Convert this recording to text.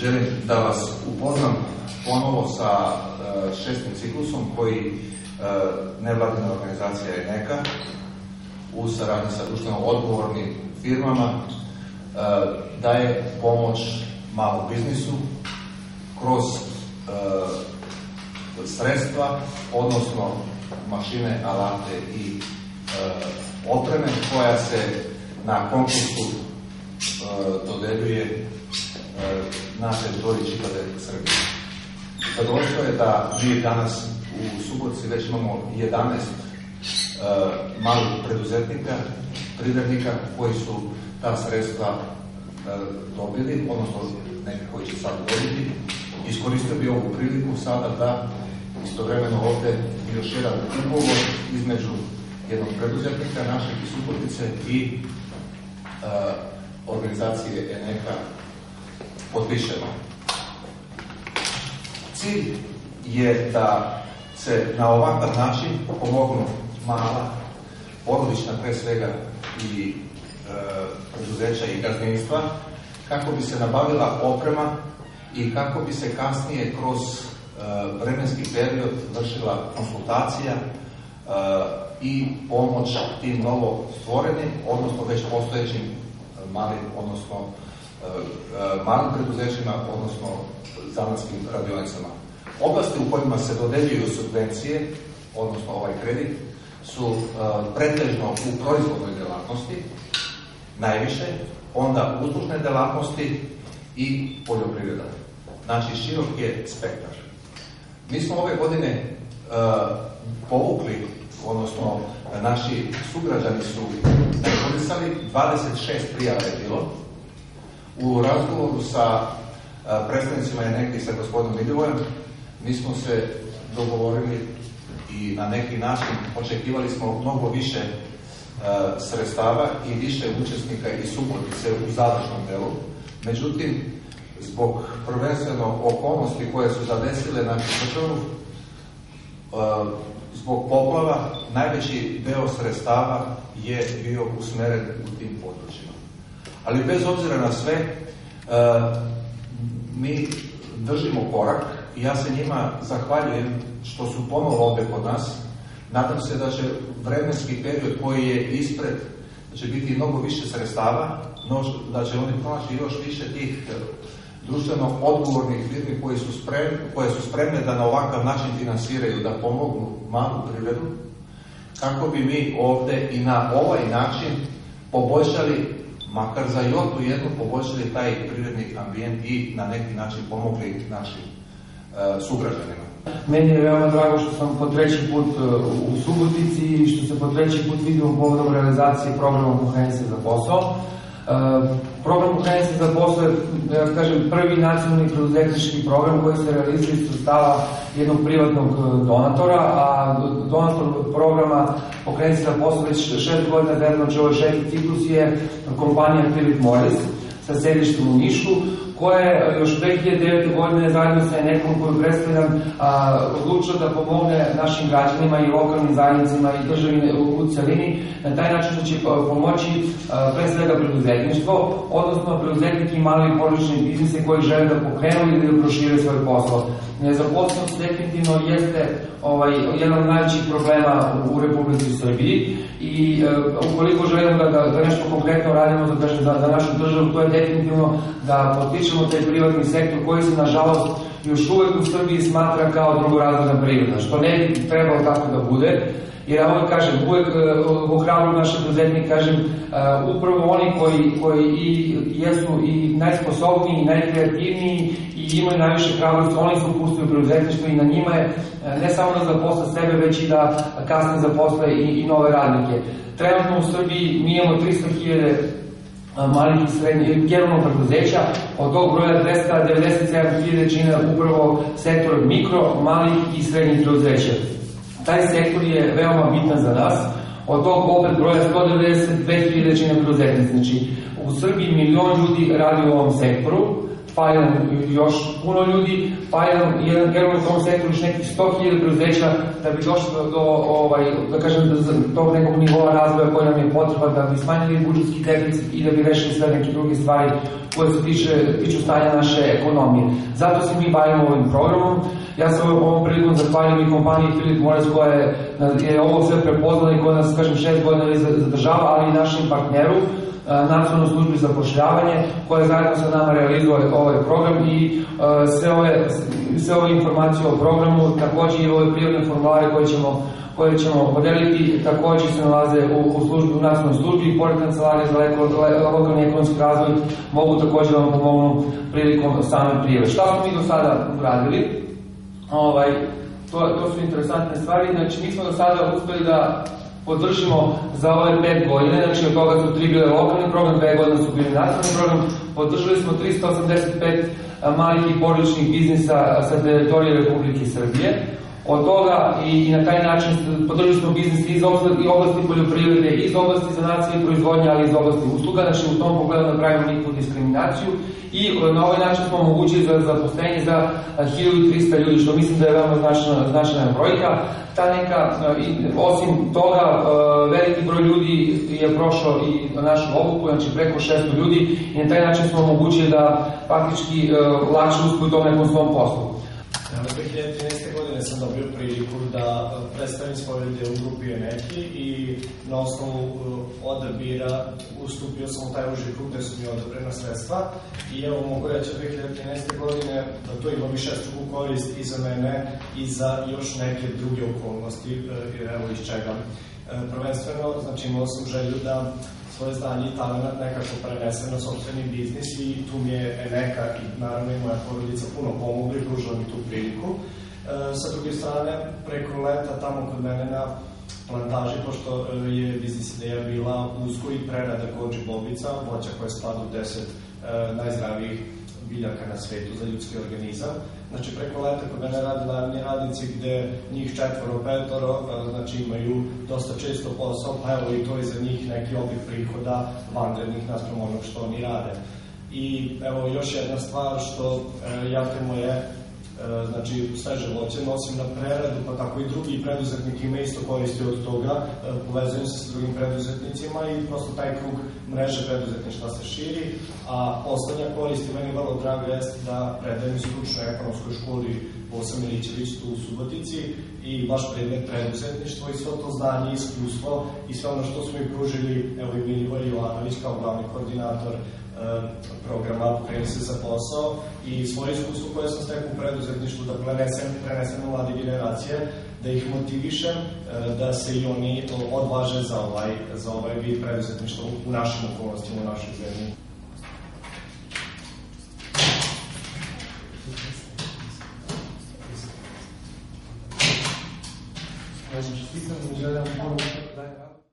želim da vas upoznam ponovo sa šestim ciklusom koji nevladina organizacija Eneka u saradnji sa društveno odgovornim firmama daje pomoć malom biznisu kroz sredstva, odnosno mašine, alate i opreme koja se na konkursu dodeljuje na teritoriji čitave Srbije. Zadovoljstvo je da mi danas u Subotici već imamo 11 malih preduzetnika, privrednika koji su ta sredstva dobili, odnosno neki koji će sad dobiti. Iskoristio bi ovu priliku sada da istovremeno ovde još jedan ugovor između jednog preduzetnika našeg iz Subotice i organizacije Eneka potpišemo. Cilj je da se na ovakav način pomognu mala, porodična pre svega i preduzeća i gazdinstva, kako bi se nabavila oprema i kako bi se kasnije kroz vremenski period vršila konsultacija i pomoć tim novo stvorenim, odnosno već postojećim malim, odnosno malim preduzećima, odnosno zanatskim radionicama. Oblasti u kojima se dodeljuju subvencije, odnosno ovaj kredit, su pretežno u proizvodnoj delatnosti, najviše, onda uslužne delatnosti i poljoprivreda. Znači, širok je spektar. Mi smo ove godine povukli, odnosno naši sugrađani su podpisali, 26 prijava je bilo. U razgovoru sa predstavnicima Eneke i sa gospodinom Milivojem mi smo se dogovorili i na neki način očekivali smo mnogo više sredstava i više učesnika i Subotice u završnom delu. Međutim, zbog prvenstveno okolnosti koje su zadesile našu državu, zbog poplava, najveći deo sredstava je bio usmeren u tim područjima. Ali bez obzira na sve, mi držimo korak i ja se njima zahvaljujem što su ponovo ovde kod nas. Nadam se da će vremenski period koji je ispred, da će biti mnogo više sredstava, da će oni pronaći još više tih društveno odgovornih firmi koje su spremne da na ovakav način finansiraju, da pomognu malu privredu, kako bi mi ovde i na ovaj način poboljšali, makar za jotu jednu, poboljšali taj privredni ambijent i na neki način pomogli našim sugrađanima. Meni je veoma drago što sam po treći put u Subotici i što se po treći put vidimo povodom realizacije programa Pokreni se za posao. Program Pokreni se za posao je, da kažem, prvi nacionalni preduzetnički program koji se realizuje iz sredstava jednog privatnog donatora, a donator programa Pokreni se za posao već 6 godina predvođe ovaj 6. ciklus je kompanija Filip Mores sa sedištem u Nišu, koja je još 2009. godine zajedno sa Enekom koju predstavljam odlučila da pomogne našim građanima i lokalnim zajednicama i državi u celini. Na taj način će pomoći pre svega preduzetništvo, odnosno preduzetnike i male i porodične biznise koji žele da pokrenu ili da prošire svoj posao. Nezaposlenost definitivno jeste jedan od najvećih problema u Republici Srbiji i ukoliko želimo da nešto konkretno radimo za našu državu, to je definitivno da podstičemo taj privatni sektor koji se nažalost još uvek u Srbiji smatra kao drugorazredna privreda, što ne bi trebalo tako da bude. Jer ja ovdje kažem, uvek ohrabrujem naše preduzetnike, kažem, upravo oni koji i jesu i najsposobniji, i najkreativniji i imaju najviše hrabrosti, oni su upustili u preduzetništvo i na njima je ne samo da zaposle sebe, već i da kasnije zaposle i nove radnike. Trenutno u Srbiji mi imamo 300.000 malih i srednjih generalno preduzeća, od tog broja 297.000 čine upravo sektor mikro, malih i srednjih preduzeća. Taj sektor je veoma bitan za nas, od tog opet broja 192.000 preduzetnika. Znači, u Srbiji milion ljudi radi u ovom sektoru, fajlan još puno ljudi, fajlan jedan generalno u tom sektoru još nekih 100.000 preuzeća da bi došli do tog nekog nivoa razvoja koji nam je potreban, da bi smanjili budžetski deficit i da bi rešili sve neke druge stvari koje se tiču stanja naše ekonomije. Zato se mi bavimo ovim programom. Ja sam ovom prilikom zahvaljujem i kompaniji Filip Mores koja je ovo sve prepoznala i koja nas, kažem, 6 godina zadržava, ali i našim partneru, Nacionalnoj službi za zapošljavanje, koja zajedno sa nama realizuje ovaj program i sve ove informacije o programu, takođe i ove prijavne formulare koje ćemo podeliti, takođe se nalaze u nacionalnoj službi i pored kancelarije za lokalni ekonomski razvoj mogu takođe vam pomognu prilikom same prijave. Šta smo mi do sada uradili? To su interesantne stvari. Znači, mi smo do sada uspeli da podržimo za ove 5 godine, znači od toga su 3 bile lokalni program, 2 godine su bili nacionalni program, podržali smo 385 malih i porodičnih biznisa sa teritorije Republike Srbije. Od toga i na taj način podržali smo biznise iz oblasti poljoprivrede, iz oblasti zanacije i proizvodnje, ali iz oblasti usluga, znači u tom pogledu napravimo nikakvu diskriminaciju i na ovaj način smo omogućili zaposlenje za 1300 ljudi, što mislim da je veoma značajna brojka. Osim toga, veliki broj ljudi je prošao i našu obuku, znači preko 600 ljudi i na taj način smo omogućili da faktički lakše uspeju u tom nekom svom poslu. U 2013. godine sam dobio priliku da predstavim svoje ljude u grupi Eneki i na osnovu odabira ustupio sam u taj uži grup gde su mi odobrena sredstva i evo mogu reći u 2013. godine da to ima višestruku korist i za mene i za još neke druge okolnosti, evo iz čega. Prvenstveno, znači imao sam želju da svoje znanje i talent nekako prenese na sobstveni biznis i tu mi je Eneka i naravno i moja porodica puno pomogli, pružila mi tu priliku. Sa druge strane, preko leta tamo kod mene na plantaži, pošto je biznis ideja bila uzgoj i prerada godži bobica, voća koja spada u 10 najzdravijih biljaka na svetu za ljudski organizam. Znači, preko leta kod mene rade naravni radnici gde njih 4-5, znači imaju dosta često posao, pa evo i to je za njih neki oblik prihoda vanrednih naspram onog što oni rade. I evo još jedna stvar što ja te moje, znači sveže voće nosim na preradu, pa tako i drugi preduzetnik ima isto koristi od toga, povezujem se s drugim preduzetnicima i prosto taj krug mreže preduzetništva se širi, a poslednja korist i meni vrlo draga jeste da predajem u stručnoj ekonomskoj školi Miličević tu u Subotici i vaš predmet preduzetništvo i sve to znanje, iskustvo i sve ono što smo i pružili, evo i Milivoje Jovanović kao glavni koordinator programa Pokreni se za posao i svoje iskustvo koje sam stekao u preduzetništvu da prenesem na mlade generacije, da ih motivišem, da se i oni odvaže za ovaj vid preduzetništva u našim okolnostima, u našoj zemlji. Znači, što sam želim ponovno da je